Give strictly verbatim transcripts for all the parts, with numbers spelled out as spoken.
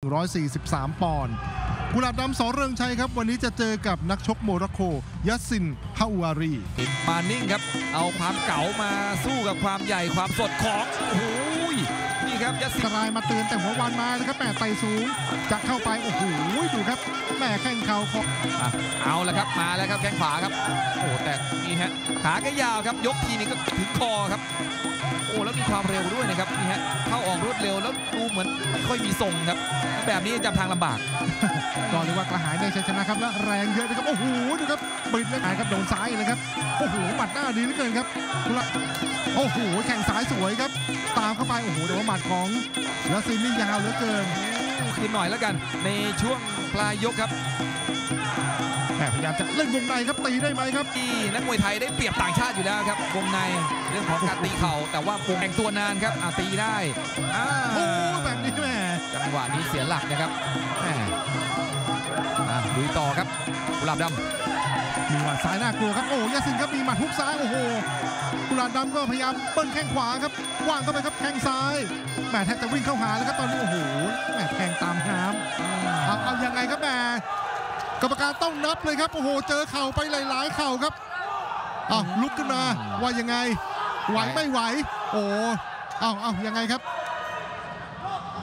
หนึ่งร้อยสี่สิบสาม ปอนด์กุหลาบดำ ส.เริงชัยครับวันนี้จะเจอกับนักชกโมร็อกโกยัสซินฮาอูอารีมานิ่งครับเอาความเก๋ามาสู้กับความใหญ่ความสดของโอ้โหนี่ครับยัสซินกลายมาเตือนแต่หัววันมานะครับแม่ไต่สูงจะเข้าไปโอ้โหดูครับแม่แข้งเข่าของเอาละครับมาแล้วครับแข้งขวาครับโอ้แต่นี่ฮะขาแกยาวครับยกทีนี้ก็ถึงคอครับโอ้แล้วมีความเร็วด้วยนะครับนี่ฮะเข้าออกรวดเร็วแล้วดูเหมือนไม่ค่อยมีทรงครับแบบนี้จับทางลำบากก็เรียกว่ากระหายในชัยชนะครับและแรงเยอะนะครับโอ้โหดูครับปิดเลยครับโดนซ้ายเลยครับโอ้โหหมัดหน้าดีเหลือเกินครับโอ้โหแข่งสายสวยครับตามเข้าไปโอ้โหแต่ว่าหมัดของยัสซินนี่ยาวเหลือเกินคืนหน่อยแล้วกันในช่วงปลายยกครับพยายามจะเล่นวงในครับตีได้ไหมครับที่นักมวยไทยได้เปรียบต่างชาติอยู่แล้วครับวงในเรื่องของการตีเข่าแต่ว่าแข่งตัวนานครับตีได้โอ้แบบนี้แม่จังหวะนี้เสียหลักนะครับดูต่อครับกุหลาบดำมีหมัดซ้ายน่ากลัวครับโอ้ยัสซินครับมีหมัดฮุกซ้ายโอ้โหกุหลาบดำก็พยายามเปิ้ลแข้งขวาครับว่างเข้าไปครับแข้งซ้ายแม่แทบจะวิ่งเข้าหาแล้วครับตอนนี้โอ้โหแม่แทงตามน้ำเอาเอายังไงครับแม่กรรมการต้องนับเลยครับโอ้โหเจอเข่าไปหลายๆเข่าครับอ้าวลุกขึ้นมาว่ายังไงไหวไม่ไหวโอ้อ้าวอ้าวยังไงครับ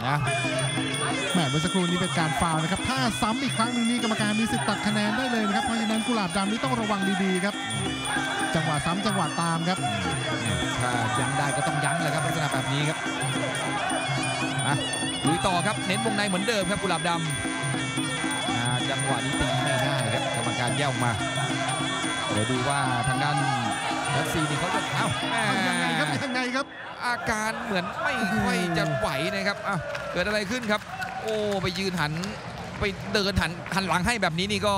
นะแหมเมื่อสักครู่นี้เป็นการฟาวล์นะครับถ้าซ้ำอีกครั้งหนึ่งนี่กรรมการมีสิทธิ์ตัดคะแนนได้เลยนะครับเพราะฉะนั้นกุหลาบดำนี่ต้องระวังดีๆครับจังหวะซ้ำจังหวะตามครับถ้ายั้งได้ก็ต้องยั้งเลยครับลักษณะแบบนี้ครับอ่ะลุยต่อครับเน้นวงในเหมือนเดิมครับกุหลาบดำจังหวะนี้ตีไม่ได้ครับกรรมการแย่งมาเดี๋ยวดูว่าทางด้านยัสซินนี่เขาจะเอ้ายังไงครับยังไงครับอาการเหมือนไม่ค่อยจะไหวนะครับอ่ะเกิดอะไรขึ้นครับโอ้ไปยืนหันไปเดินหันหันหลังให้แบบนี้นี่ก็